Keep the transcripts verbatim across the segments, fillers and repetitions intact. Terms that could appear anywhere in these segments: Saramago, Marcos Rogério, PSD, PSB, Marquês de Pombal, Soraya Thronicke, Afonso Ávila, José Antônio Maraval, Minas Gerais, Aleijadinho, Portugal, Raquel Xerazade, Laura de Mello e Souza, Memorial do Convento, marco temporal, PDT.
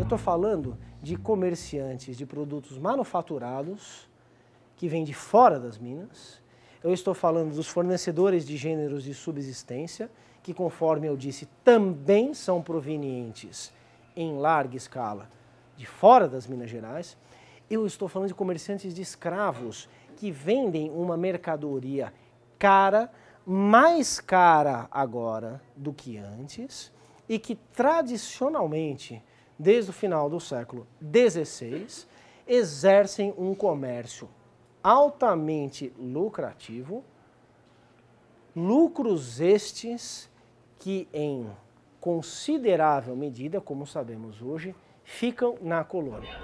Eu estou falando de comerciantes de produtos manufaturados, que vêm de fora das minas. Eu estou falando dos fornecedores de gêneros de subsistência, que, conforme eu disse, também são provenientes, em larga escala, de fora das Minas Gerais. Eu estou falando de comerciantes de escravos, que vendem uma mercadoria cara, mais cara agora do que antes, e que tradicionalmente, desde o final do século dezesseis, exercem um comércio altamente lucrativo, lucros estes que, em considerável medida, como sabemos hoje, ficam na colônia.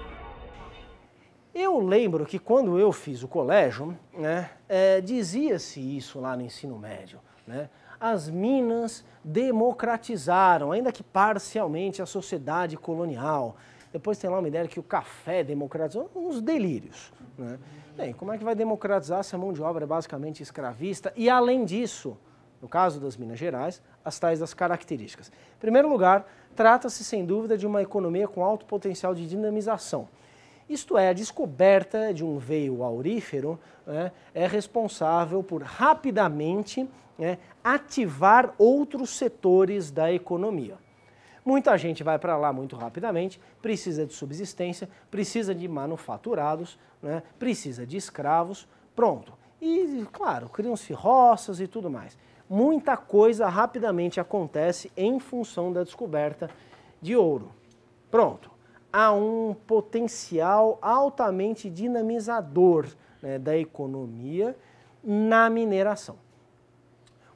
Eu lembro que quando eu fiz o colégio, né, é, dizia-se isso lá no ensino médio, né? As minas democratizaram, ainda que parcialmente, a sociedade colonial. Depois tem lá uma ideia que o café democratizou, uns delírios, né? Bem, como é que vai democratizar se a mão de obra é basicamente escravista? E além disso, no caso das Minas Gerais, as tais das características. Em primeiro lugar, trata-se sem dúvida de uma economia com alto potencial de dinamização. Isto é, a descoberta de um veio aurífero, né, é responsável por rapidamente, né, ativar outros setores da economia. Muita gente vai para lá muito rapidamente, precisa de subsistência, precisa de manufaturados, né, precisa de escravos, pronto. E, claro, criam-se roças e tudo mais. Muita coisa rapidamente acontece em função da descoberta de ouro. Pronto. Há um potencial altamente dinamizador, né, da economia na mineração.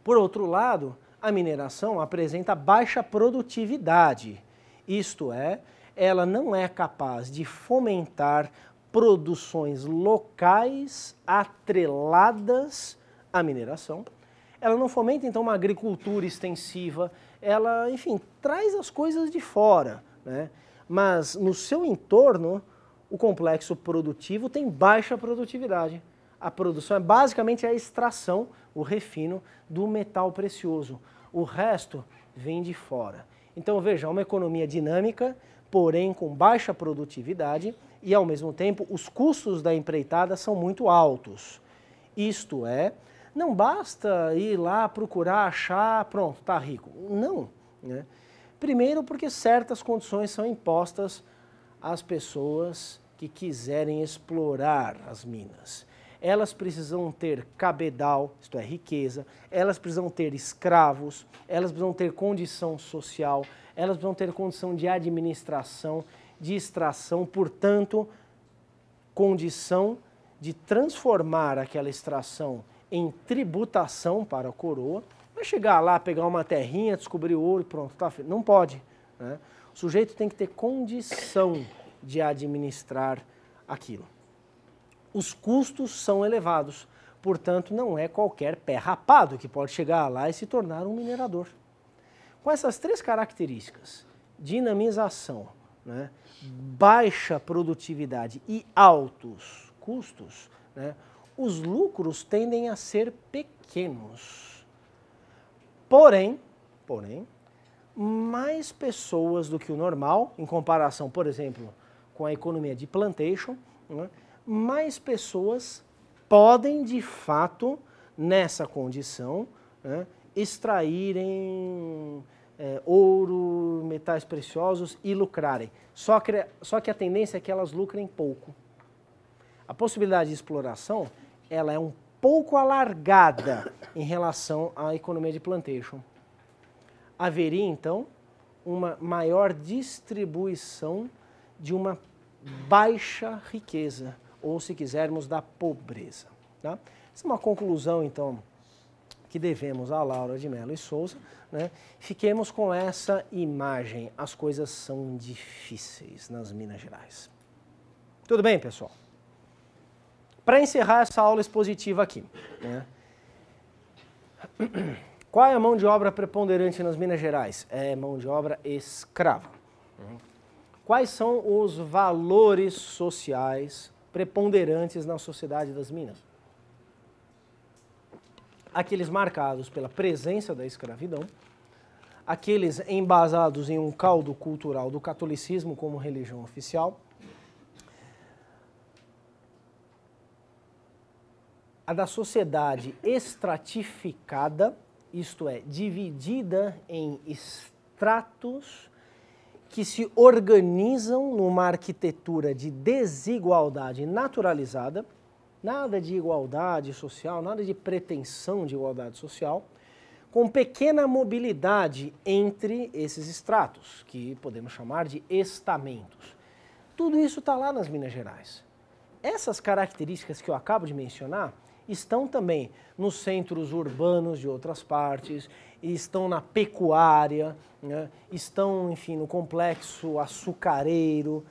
Por outro lado, a mineração apresenta baixa produtividade, isto é, ela não é capaz de fomentar produções locais atreladas à mineração. Ela não fomenta, então, uma agricultura extensiva, ela, enfim, traz as coisas de fora, né? Mas no seu entorno, o complexo produtivo tem baixa produtividade. A produção é basicamente a extração, o refino do metal precioso. O resto vem de fora. Então veja, uma economia dinâmica, porém com baixa produtividade e, ao mesmo tempo, os custos da empreitada são muito altos. Isto é, não basta ir lá procurar, achar, pronto, tá rico. Não, né? Primeiro, porque certas condições são impostas às pessoas que quiserem explorar as minas. Elas precisam ter cabedal, isto é, riqueza, elas precisam ter escravos, elas precisam ter condição social, elas precisam ter condição de administração, de extração, portanto, condição de transformar aquela extração em tributação para a coroa. Chegar lá, pegar uma terrinha, descobrir o ouro e pronto, tá? Não pode, né? O sujeito tem que ter condição de administrar aquilo. Os custos são elevados, portanto, não é qualquer pé rapado que pode chegar lá e se tornar um minerador. Com essas três características, dinamização, né, baixa produtividade e altos custos, né, os lucros tendem a ser pequenos. Porém, porém, mais pessoas do que o normal, em comparação, por exemplo, com a economia de plantation, né, mais pessoas podem, de fato, nessa condição, né, extraírem é, ouro, metais preciosos e lucrarem. Só que, só que a tendência é que elas lucrem pouco. A possibilidade de exploração, ela é um pouco alargada em relação à economia de plantation. Haveria, então, uma maior distribuição de uma baixa riqueza, ou, se quisermos, da pobreza, tá? Essa é uma conclusão, então, que devemos a Laura de Mello e Souza, né? Fiquemos com essa imagem. As coisas são difíceis nas Minas Gerais. Tudo bem, pessoal? Para encerrar essa aula expositiva aqui, né? Qual é a mão de obra preponderante nas Minas Gerais? É mão de obra escrava. Quais são os valores sociais preponderantes na sociedade das minas? Aqueles marcados pela presença da escravidão, aqueles embasados em um caldo cultural do catolicismo como religião oficial, a da sociedade estratificada, isto é, dividida em estratos que se organizam numa arquitetura de desigualdade naturalizada, nada de igualdade social, nada de pretensão de igualdade social, com pequena mobilidade entre esses estratos, que podemos chamar de estamentos. Tudo isso está lá nas Minas Gerais. Essas características que eu acabo de mencionar estão também nos centros urbanos de outras partes, estão na pecuária, né? Estão, enfim, no complexo açucareiro.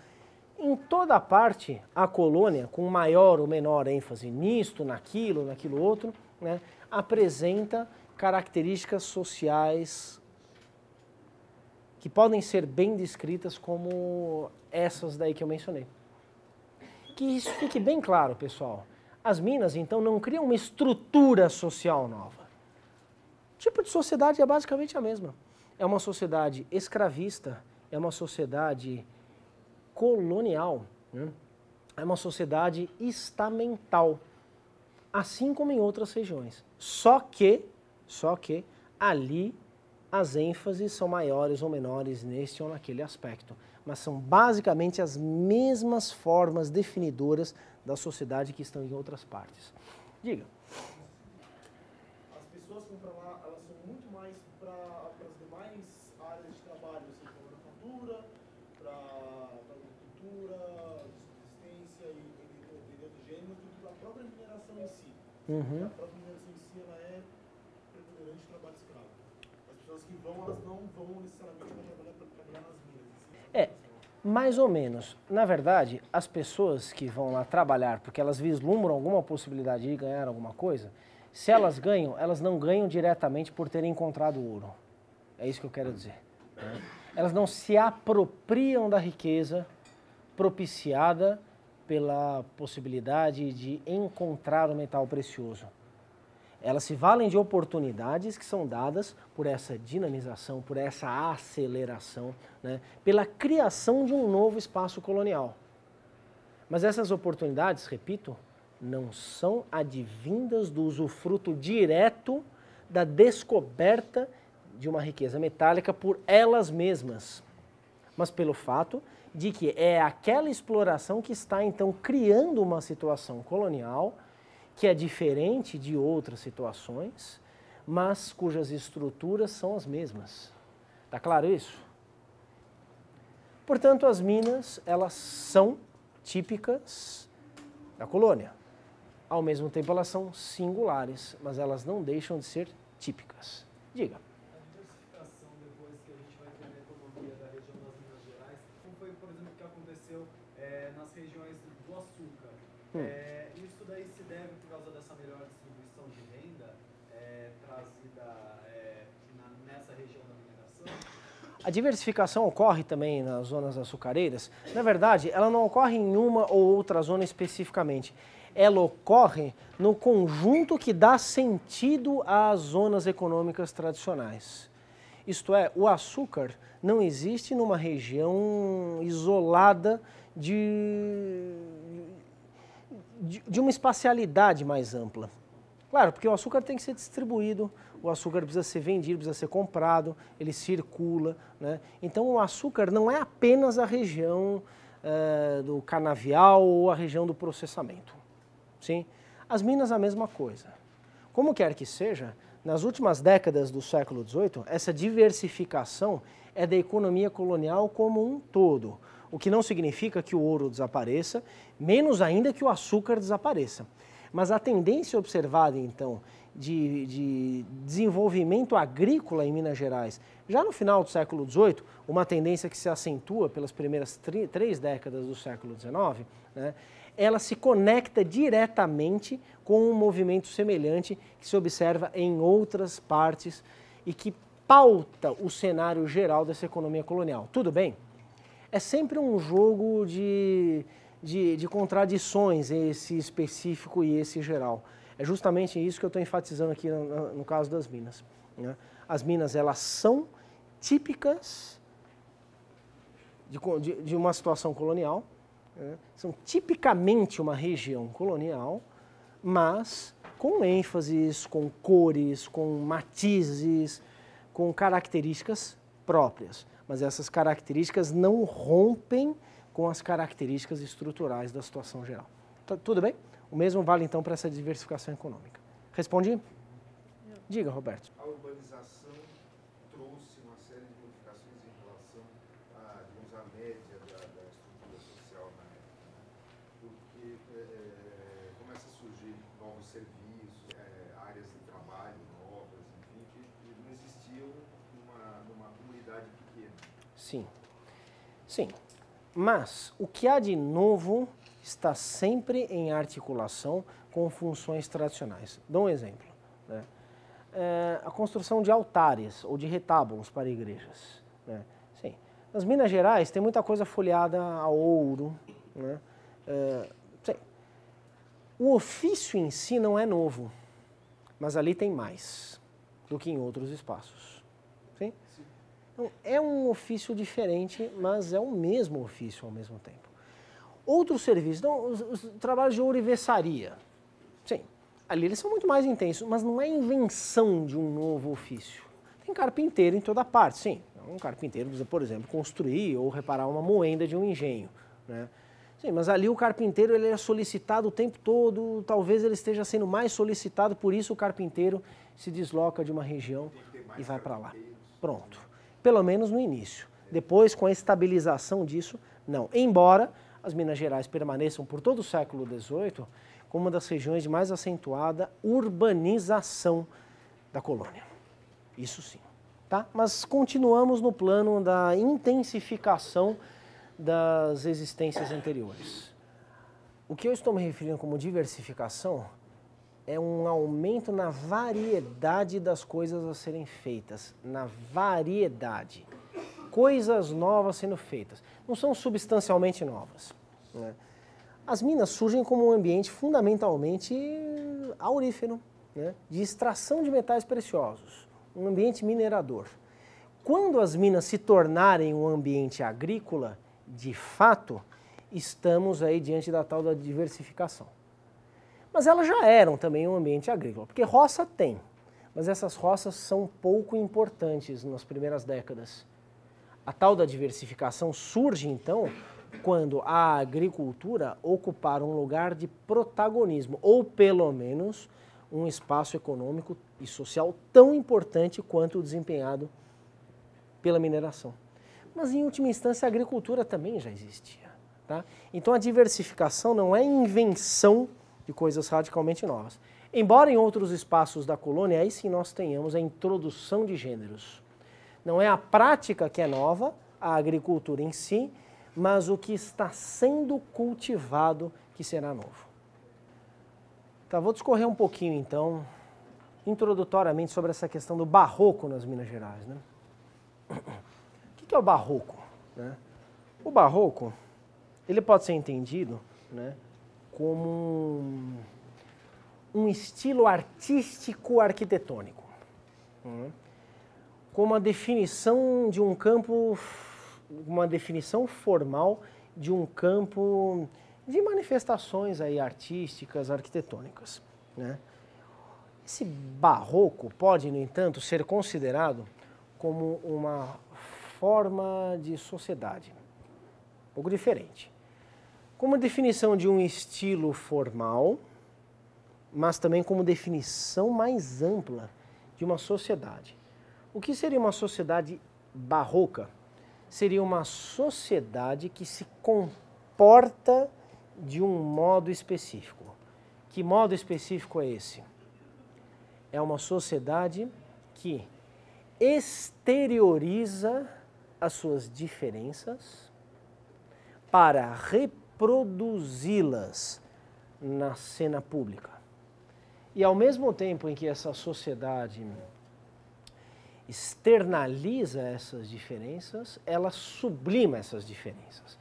Em toda parte, a colônia, com maior ou menor ênfase nisto, naquilo, naquilo outro, né? Apresenta características sociais que podem ser bem descritas como essas daí que eu mencionei. Que isso fique bem claro, pessoal. As minas, então, não criam uma estrutura social nova. O tipo de sociedade é basicamente a mesma. É uma sociedade escravista, é uma sociedade colonial, né? É uma sociedade estamental, assim como em outras regiões. Só que, só que ali as ênfases são maiores ou menores nesse ou naquele aspecto, mas são basicamente as mesmas formas definidoras da sociedade que estão em outras partes. Diga. As pessoas que vão para lá, elas são muito mais para as demais áreas de trabalho, seja para manufactura, para agricultura, subsistência e entender do gênero, do que para a própria mineração em si. Uhum. A própria mineração em si, ela é preponderante de trabalho escravo. As pessoas que vão, elas não vão necessariamente trabalhar para trabalhar nas minas. É, mais ou menos. Na verdade, as pessoas que vão lá trabalhar porque elas vislumbram alguma possibilidade de ganhar alguma coisa, se elas ganham, elas não ganham diretamente por terem encontrado ouro. É isso que eu quero dizer. Elas não se apropriam da riqueza propiciada pela possibilidade de encontrar o metal precioso. Elas se valem de oportunidades que são dadas por essa dinamização, por essa aceleração, né? Pela criação de um novo espaço colonial. Mas essas oportunidades, repito, não são advindas do usufruto direto da descoberta de uma riqueza metálica por elas mesmas, mas pelo fato de que é aquela exploração que está, então, criando uma situação colonial que é diferente de outras situações, mas cujas estruturas são as mesmas. Tá claro isso? Portanto, as minas, elas são típicas da colônia. Ao mesmo tempo, elas são singulares, mas elas não deixam de ser típicas. Diga. A diversificação, depois que a gente vai entender a economia da região das Minas Gerais, como foi, por exemplo, o que aconteceu é, nas regiões do açúcar. Hum. É, A diversificação ocorre também nas zonas açucareiras. Na verdade, ela não ocorre em uma ou outra zona especificamente. Ela ocorre no conjunto que dá sentido às zonas econômicas tradicionais. Isto é, o açúcar não existe numa região isolada de, de, de uma espacialidade mais ampla. Claro, porque o açúcar tem que ser distribuído, o açúcar precisa ser vendido, precisa ser comprado, ele circula, né? Então o açúcar não é apenas a região eh, do canavial ou a região do processamento. Sim? As minas a mesma coisa. Como quer que seja, nas últimas décadas do século dezoito, essa diversificação é da economia colonial como um todo, o que não significa que o ouro desapareça, menos ainda que o açúcar desapareça. Mas a tendência observada, então, de, de desenvolvimento agrícola em Minas Gerais, já no final do século dezoito, uma tendência que se acentua pelas primeiras três décadas do século dezenove, né, ela se conecta diretamente com um movimento semelhante que se observa em outras partes e que pauta o cenário geral dessa economia colonial. Tudo bem? É sempre um jogo de... De, de contradições, esse específico e esse geral. É justamente isso que eu estou enfatizando aqui no, no caso das minas, né? As minas, elas são típicas de, de, de uma situação colonial, né? São tipicamente uma região colonial, mas com ênfases, com cores, com matizes, com características próprias. Mas essas características não rompem com as características estruturais da situação geral. Tá, tudo bem? O mesmo vale, então, para essa diversificação econômica. Respondi? Não. Diga, Roberto. A urbanização trouxe uma série de modificações em relação à, digamos, à média da, da estrutura social na época, né? Porque é, começa a surgir novos serviços, é, áreas de trabalho, novas, enfim, que, que não existiam numa, numa comunidade pequena. Sim. Sim. Mas o que há de novo está sempre em articulação com funções tradicionais. Dou um exemplo, né? É, a construção de altares ou de retábulos para igrejas, né? Sim. Nas Minas Gerais tem muita coisa folheada a ouro, né? É, sim. O ofício em si não é novo, mas ali tem mais do que em outros espaços. Sim? Sim. Então, é um ofício diferente, mas é o mesmo ofício ao mesmo tempo. Outros serviços, então, os, os trabalhos de ourivesaria, sim, ali eles são muito mais intensos, mas não é invenção de um novo ofício. Tem carpinteiro em toda parte, sim. Um carpinteiro precisa, por exemplo, construir ou reparar uma moenda de um engenho, né? Sim, mas ali o carpinteiro ele é solicitado o tempo todo, talvez ele esteja sendo mais solicitado, por isso o carpinteiro se desloca de uma região e vai para lá. Pronto. Pelo menos no início. Depois, com a estabilização disso, não. Embora as Minas Gerais permaneçam por todo o século dezoito como uma das regiões de mais acentuada urbanização da colônia. Isso sim. Tá? Mas continuamos no plano da intensificação das existências anteriores. O que eu estou me referindo como diversificação é um aumento na variedade das coisas a serem feitas, na variedade. Coisas novas sendo feitas. Não são substancialmente novas, né? As minas surgem como um ambiente fundamentalmente aurífero, né? De extração de metais preciosos, um ambiente minerador. Quando as minas se tornarem um ambiente agrícola, de fato, estamos aí diante da tal da diversificação. Mas elas já eram também um ambiente agrícola, porque roça tem, mas essas roças são pouco importantes nas primeiras décadas. A tal da diversificação surge, então, quando a agricultura ocupar um lugar de protagonismo, ou pelo menos um espaço econômico e social tão importante quanto o desempenhado pela mineração. Mas, em última instância, a agricultura também já existia, tá? Então, a diversificação não é invenção de coisas radicalmente novas. Embora em outros espaços da colônia, aí sim nós tenhamos a introdução de gêneros. Não é a prática que é nova, a agricultura em si, mas o que está sendo cultivado que será novo. Tá, vou discorrer um pouquinho, então, introdutoriamente, sobre essa questão do barroco nas Minas Gerais, né? O que é o barroco, né? O barroco, ele pode ser entendido, né, como um estilo artístico-arquitetônico, né? Como a definição de um campo, uma definição formal de um campo de manifestações aí artísticas, arquitetônicas, né? Esse barroco pode, no entanto, ser considerado como uma forma de sociedade, um pouco diferente. Como definição de um estilo formal, mas também como definição mais ampla de uma sociedade. O que seria uma sociedade barroca? Seria uma sociedade que se comporta de um modo específico. Que modo específico é esse? É uma sociedade que exterioriza as suas diferenças para reproduzi-las na cena pública. E ao mesmo tempo em que essa sociedade externaliza essas diferenças, ela sublima essas diferenças.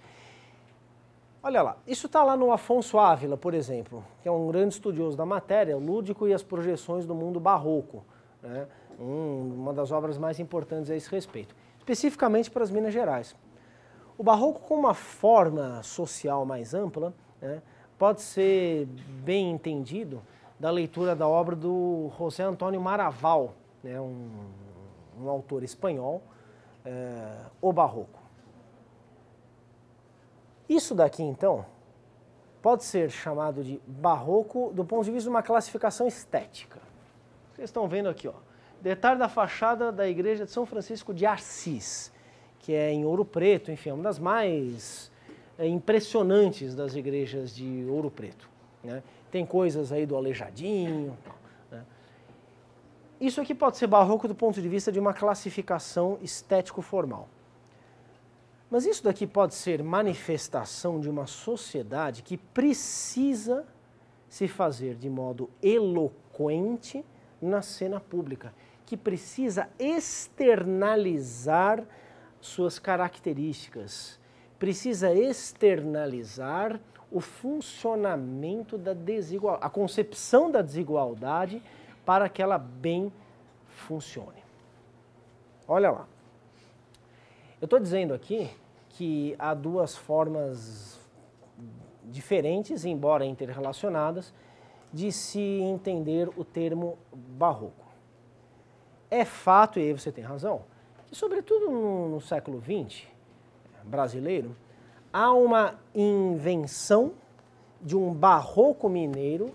Olha lá, isso está lá no Afonso Ávila, por exemplo, que é um grande estudioso da matéria, o Lúdico e as Projeções do Mundo Barroco, né? um, uma das obras mais importantes a esse respeito. especificamente para as Minas Gerais. O barroco, com uma forma social mais ampla, né, pode ser bem entendido da leitura da obra do José Antônio Maraval, né, um, um autor espanhol, é, o barroco. Isso daqui, então, pode ser chamado de barroco do ponto de vista de uma classificação estética. Vocês estão vendo aqui, ó, detalhe da fachada da igreja de São Francisco de Assis, que é em Ouro Preto, enfim, é uma das mais é, impressionantes das igrejas de Ouro Preto, né? Tem coisas aí do Aleijadinho, né? Isso aqui pode ser barroco do ponto de vista de uma classificação estético-formal. Mas isso daqui pode ser manifestação de uma sociedade que precisa se fazer de modo eloquente na cena pública, que precisa externalizar suas características, precisa externalizar o funcionamento da desigualdade, a concepção da desigualdade para que ela bem funcione. Olha lá. Eu estou dizendo aqui que há duas formas diferentes, embora interrelacionadas, de se entender o termo barroco. É fato, e aí você tem razão, que sobretudo no, no século vinte brasileiro, há uma invenção de um barroco mineiro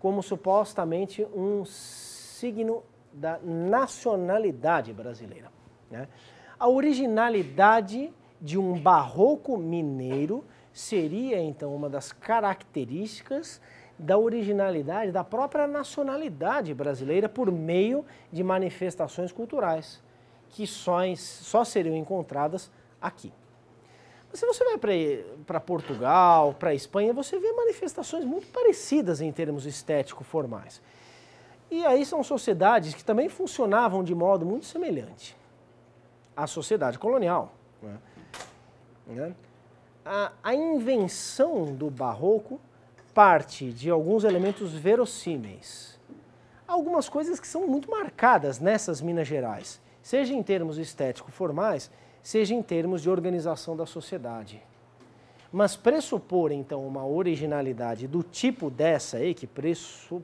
como supostamente um signo da nacionalidade brasileira, né? A originalidade de um barroco mineiro seria, então, uma das características da originalidade da própria nacionalidade brasileira por meio de manifestações culturais, que só, só seriam encontradas aqui. Mas se você vai para Portugal, para a Espanha, você vê manifestações muito parecidas em termos estético-formais. E aí são sociedades que também funcionavam de modo muito semelhante. A sociedade colonial, né? Né? A, a invenção do barroco parte de alguns elementos verossímeis. Algumas coisas que são muito marcadas nessas Minas Gerais, seja em termos estético-formais, seja em termos de organização da sociedade. Mas pressupor, então, uma originalidade do tipo dessa aí, que, pressup...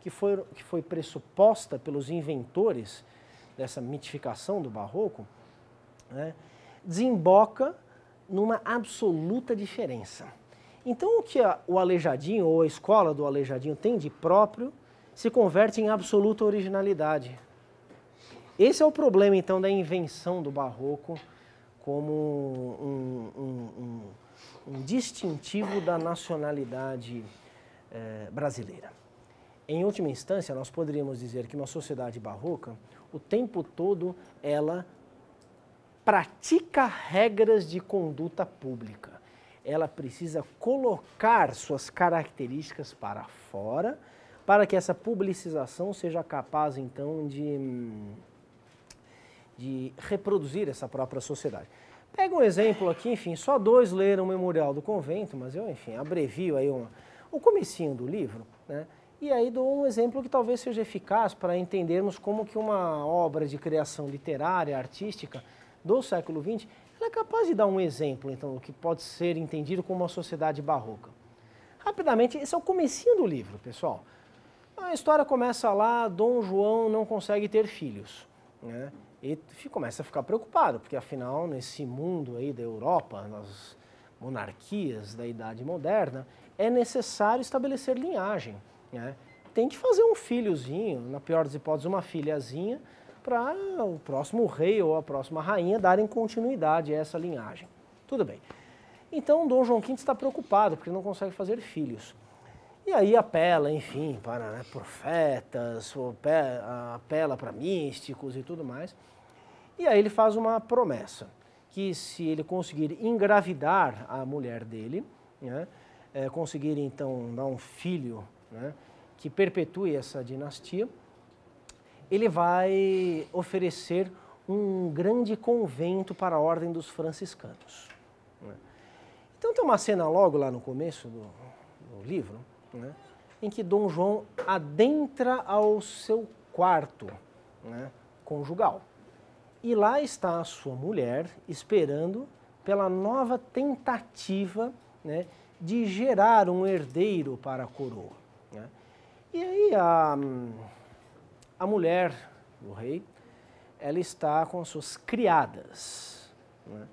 que, foi, que foi pressuposta pelos inventores dessa mitificação do barroco, né, desemboca numa absoluta diferença. Então o que a, o Aleijadinho ou a escola do Aleijadinho tem de próprio se converte em absoluta originalidade. Esse é o problema, então, da invenção do barroco como um, um, um, um distintivo da nacionalidade eh, brasileira. Em última instância, nós poderíamos dizer que uma sociedade barroca, o tempo todo, ela pratica regras de conduta pública. Ela precisa colocar suas características para fora, para que essa publicização seja capaz, então, de, de reproduzir essa própria sociedade. Pega um exemplo aqui, enfim, só dois leram o Memorial do Convento, mas eu, enfim, abrevio aí uma, o comecinho do livro, né? E aí dou um exemplo que talvez seja eficaz para entendermos como que uma obra de criação literária, artística do século vinte, ela é capaz de dar um exemplo, então, do que pode ser entendido como uma sociedade barroca. Rapidamente, esse é o comecinho do livro, pessoal. A história começa lá, Dom João não consegue ter filhos, né? E começa a ficar preocupado, porque afinal, nesse mundo aí da Europa, nas monarquias da Idade Moderna, é necessário estabelecer linhagem. É, tem que fazer um filhozinho, na pior das hipóteses uma filhazinha, para o próximo rei ou a próxima rainha darem continuidade a essa linhagem. Tudo bem. Então Dom João quinto está preocupado porque não consegue fazer filhos. E aí apela, enfim, para, né, profetas, apela para místicos e tudo mais. E aí ele faz uma promessa, que se ele conseguir engravidar a mulher dele, né, é, conseguir então dar um filho, né, que perpetue essa dinastia, ele vai oferecer um grande convento para a ordem dos franciscanos, né? Então tem uma cena logo lá no começo do, do livro, né, em que Dom João adentra ao seu quarto, né, conjugal. E lá está a sua mulher esperando pela nova tentativa, né, de gerar um herdeiro para a coroa. Né? E aí a, a mulher do rei, ela está com suas criadas. Né?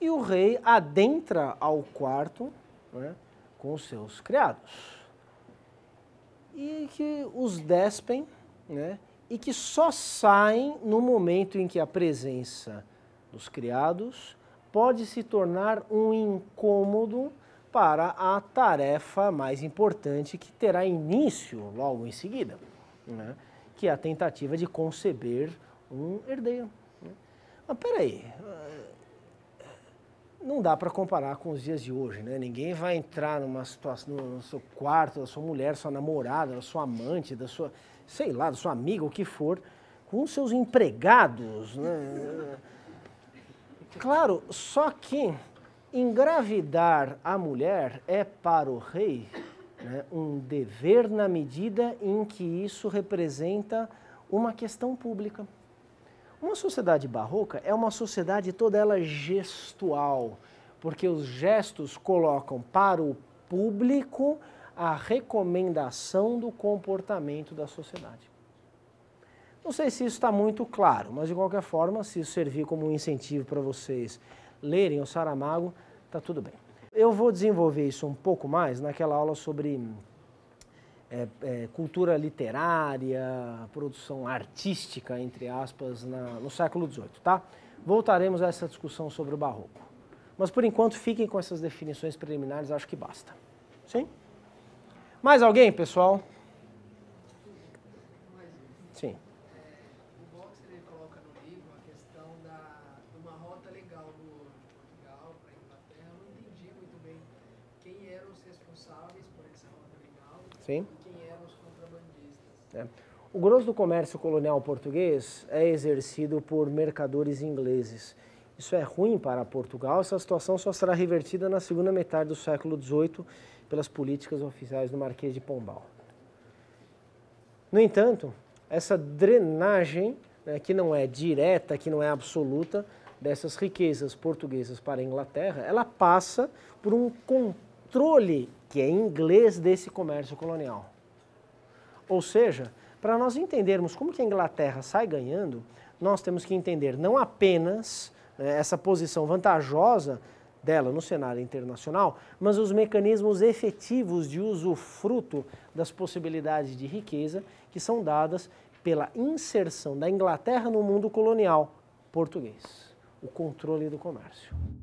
E o rei adentra ao quarto, né, com seus criados. E que os despem, né, e que só saem no momento em que a presença dos criados pode se tornar um incômodo para a tarefa mais importante que terá início logo em seguida, né, que é a tentativa de conceber um herdeiro. Né? Mas peraí, não dá para comparar com os dias de hoje, né? Ninguém vai entrar numa situação, no seu quarto, da sua mulher, sua namorada, da sua amante, da sua, sei lá, da sua amiga, o que for, com seus empregados, né? Claro, só que engravidar a mulher é para o rei, né, um dever na medida em que isso representa uma questão pública. Uma sociedade barroca é uma sociedade toda ela gestual, porque os gestos colocam para o público a recomendação do comportamento da sociedade. Não sei se isso está muito claro, mas de qualquer forma, se isso servir como um incentivo para vocês lerem o Saramago, está tudo bem. Eu vou desenvolver isso um pouco mais naquela aula sobre É, é, cultura literária, produção artística, entre aspas, na, no século dezoito, tá? Voltaremos a essa discussão sobre o barroco. Mas, por enquanto, fiquem com essas definições preliminares, acho que basta. Sim? Mais alguém, pessoal? Sim. O Box, ele coloca no livro a questão de uma rota legal do Portugal para a Inglaterra. Eu não entendi muito bem quem eram os responsáveis por essa rota legal. Sim. É. O grosso do comércio colonial português é exercido por mercadores ingleses. Isso é ruim para Portugal, essa situação só será revertida na segunda metade do século dezoito pelas políticas oficiais do Marquês de Pombal. No entanto, essa drenagem, né, que não é direta, que não é absoluta, dessas riquezas portuguesas para a Inglaterra, ela passa por um controle que é inglês desse comércio colonial. Ou seja, para nós entendermos como que a Inglaterra sai ganhando, nós temos que entender não apenas, né, essa posição vantajosa dela no cenário internacional, mas os mecanismos efetivos de usufruto das possibilidades de riqueza que são dadas pela inserção da Inglaterra no mundo colonial português, o controle do comércio.